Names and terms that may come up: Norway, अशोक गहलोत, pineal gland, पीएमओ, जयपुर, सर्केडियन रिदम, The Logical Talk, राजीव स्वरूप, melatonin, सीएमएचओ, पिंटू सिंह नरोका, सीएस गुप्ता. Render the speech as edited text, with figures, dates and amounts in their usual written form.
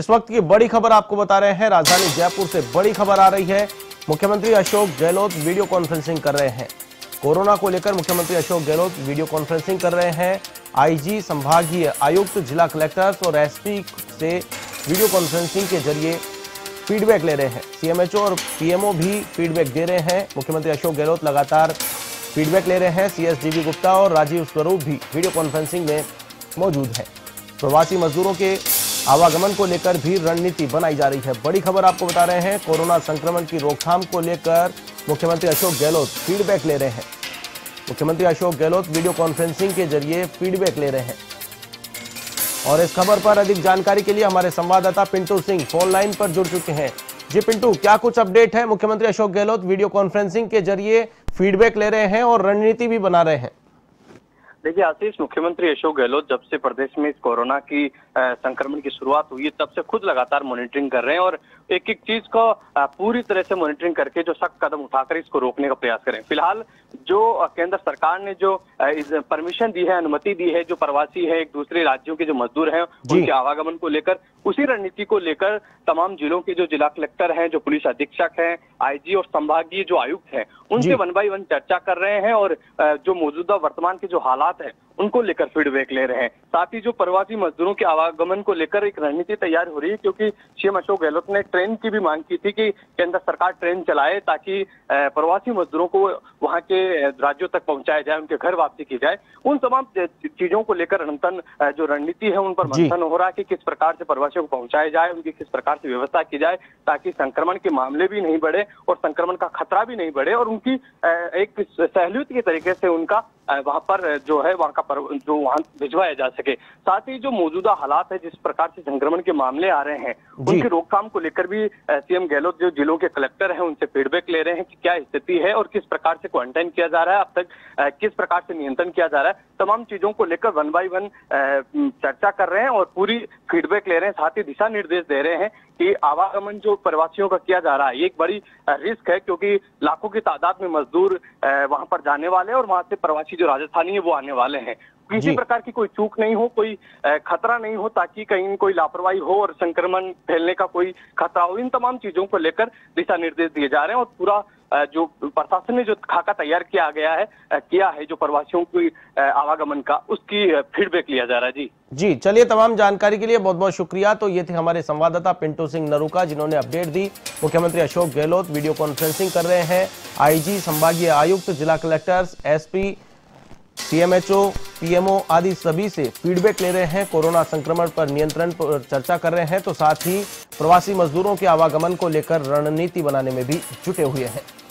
इस वक्त की बड़ी खबर आपको बता रहे हैं। राजधानी जयपुर से बड़ी खबर आ रही है। मुख्यमंत्री अशोक गहलोत वीडियो कॉन्फ्रेंसिंग कर रहे हैं। कोरोना को लेकर मुख्यमंत्री अशोक गहलोत वीडियो कॉन्फ्रेंसिंग कर रहे हैं। आईजी, संभागीय आयुक्त, जिला कलेक्टर्स और एसपी से वीडियो कॉन्फ्रेंसिंग के जरिए फीडबैक ले रहे हैं। सीएमएचओ और पीएमओ भी फीडबैक दे रहे हैं। मुख्यमंत्री अशोक गहलोत लगातार फीडबैक ले रहे हैं। सीएस गुप्ता और राजीव स्वरूप भी वीडियो कॉन्फ्रेंसिंग में मौजूद है। प्रवासी मजदूरों के आवागमन को लेकर भी रणनीति बनाई जा रही है। बड़ी खबर आपको बता रहे हैं। कोरोना संक्रमण की रोकथाम को लेकर मुख्यमंत्री अशोक गहलोत फीडबैक ले रहे हैं। मुख्यमंत्री अशोक गहलोत वीडियो कॉन्फ्रेंसिंग के जरिए फीडबैक ले रहे हैं। और इस खबर पर अधिक जानकारी के लिए हमारे संवाददाता पिंटू सिंह फोन लाइन पर जुड़ चुके हैं। जी पिंटू, क्या कुछ अपडेट है? मुख्यमंत्री अशोक गहलोत वीडियो कॉन्फ्रेंसिंग के जरिए फीडबैक ले रहे हैं और रणनीति भी बना रहे हैं। देखिए आशीष, मुख्यमंत्री अशोक गहलोत जब से प्रदेश में इस कोरोना की संक्रमण की शुरुआत हुई है तब से खुद लगातार मॉनिटरिंग कर रहे हैं और एक एक चीज को पूरी तरह से मॉनिटरिंग करके जो सख्त कदम उठाकर इसको रोकने का प्रयास करें। फिलहाल जो केंद्र सरकार ने जो परमिशन दी है, अनुमति दी है, जो प्रवासी है, एक दूसरे राज्यों के जो मजदूर हैं उनके आवागमन को लेकर, उसी रणनीति को लेकर तमाम जिलों के जो जिला कलेक्टर हैं, जो पुलिस अधीक्षक हैं, आईजी और संभागीय जो आयुक्त हैं उनसे 1 by 1 चर्चा कर रहे हैं और जो मौजूदा वर्तमान के जो हालात है उनको लेकर फीडबैक ले रहे हैं। साथ ही जो प्रवासी मजदूरों के आवागमन को लेकर एक रणनीति तैयार हो रही है, क्योंकि सीएम अशोक गहलोत ने ट्रेन की भी मांग की थी कि केंद्र सरकार ट्रेन चलाए ताकि प्रवासी मजदूरों को वहां के राज्यों तक पहुंचाया जाए, उनके घर वापसी की जाए। उन तमाम चीजों को लेकर मंथन जो रणनीति है उन पर मंथन हो रहा है कि किस प्रकार से प्रवासियों को पहुंचाया जाए, उनकी किस प्रकार से व्यवस्था की जाए ताकि संक्रमण के मामले भी नहीं बढ़े और संक्रमण का खतरा भी नहीं बढ़े और उनकी एक सहूलियत के तरीके से उनका वहां पर जो है वहां का जो वहां भिजवाया जा सके। साथ ही जो मौजूदा हालात है, जिस प्रकार से संक्रमण के मामले आ रहे हैं उनकी रोकथाम को लेकर भी सीएम गहलोत जो जिलों के कलेक्टर हैं उनसे फीडबैक ले रहे हैं कि क्या स्थिति है और किस प्रकार से क्वारंटाइन किया जा रहा है, अब तक किस प्रकार से नियंत्रण किया जा रहा है। तमाम चीजों को लेकर 1 by 1 चर्चा कर रहे हैं और पूरी फीडबैक ले रहे हैं। साथ ही दिशा निर्देश दे रहे हैं कि आवागमन जो प्रवासियों का किया जा रहा है ये एक बड़ी रिस्क है, क्योंकि लाखों की तादाद में मजदूर वहां पर जाने वाले हैं और वहां से प्रवासी जो राजस्थानी है वो आने वाले हैं। किसी प्रकार की कोई चूक नहीं हो, कोई खतरा नहीं हो, ताकि कहीं कोई लापरवाही हो और संक्रमण फैलने का कोई खतरा हो। इन तमाम चीजों को लेकर दिशा निर्देश दिए जा रहे हैं और पूरा जो प्रशासन ने जो खाका तैयार किया है जो प्रवासियों की आवागमन का, उसकी फीडबैक लिया जा रहा है। जी, चलिए, तमाम जानकारी के लिए बहुत बहुत शुक्रिया। तो ये थे हमारे संवाददाता पिंटू सिंह नरोका, जिन्होंने अपडेट दी। मुख्यमंत्री अशोक गहलोत वीडियो कॉन्फ्रेंसिंग कर रहे हैं। आईजी, संभागीय आयुक्त, जिला कलेक्टर्स, एसपी, सीएमएचओ, पीएमओ आदि सभी से फीडबैक ले रहे हैं। कोरोना संक्रमण पर नियंत्रण पर चर्चा कर रहे हैं, तो साथ ही प्रवासी मजदूरों के आवागमन को लेकर रणनीति बनाने में भी जुटे हुए हैं।